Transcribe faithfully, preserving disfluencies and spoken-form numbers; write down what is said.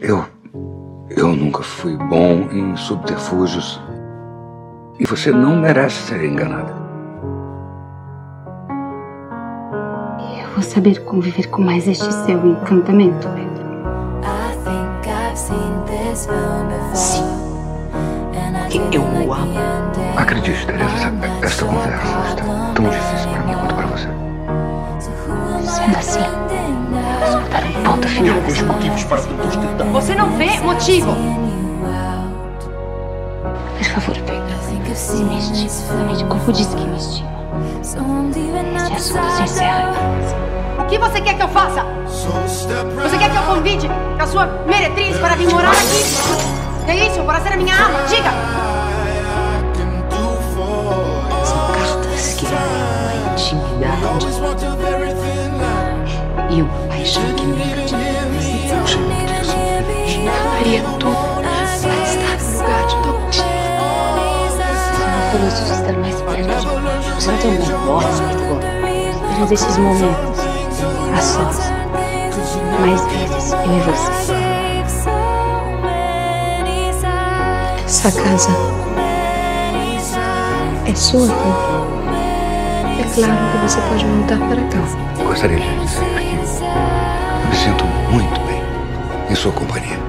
Eu... eu nunca fui bom em subterfúgios. E você não merece ser enganada. Eu vou saber conviver com mais este seu encantamento, Pedro. Sim. Eu o amo. Acredite, Teresa, esta conversa está tão difícil para mim quanto para você. Sendo assim, nós vamos dar um ponto final. Eu vejo motivos para sustentar. Você não vê motivo! Por favor, Pedro, se me estima, também de corpo diz que me estima. Este assunto se encerra. O que você quer que eu faça? Você quer que eu convide a sua meretriz para vir morar aqui? É isso? Para ser a minha ama? Diga! São cartas que levam a intimidade e uma paixão que nunca te deu. Eu sei muito que eu sou feliz. Eu faria tudo para estar no lugar de Dom Pedro. Nós vamos estar mais perto. Você não tem uma voz agora. Mas esses momentos, a sós, mais vezes eu e você. Essa casa é sua, também. É claro que você pode voltar para cá. Gostaria de dizer que eu me sinto muito bem em sua companhia.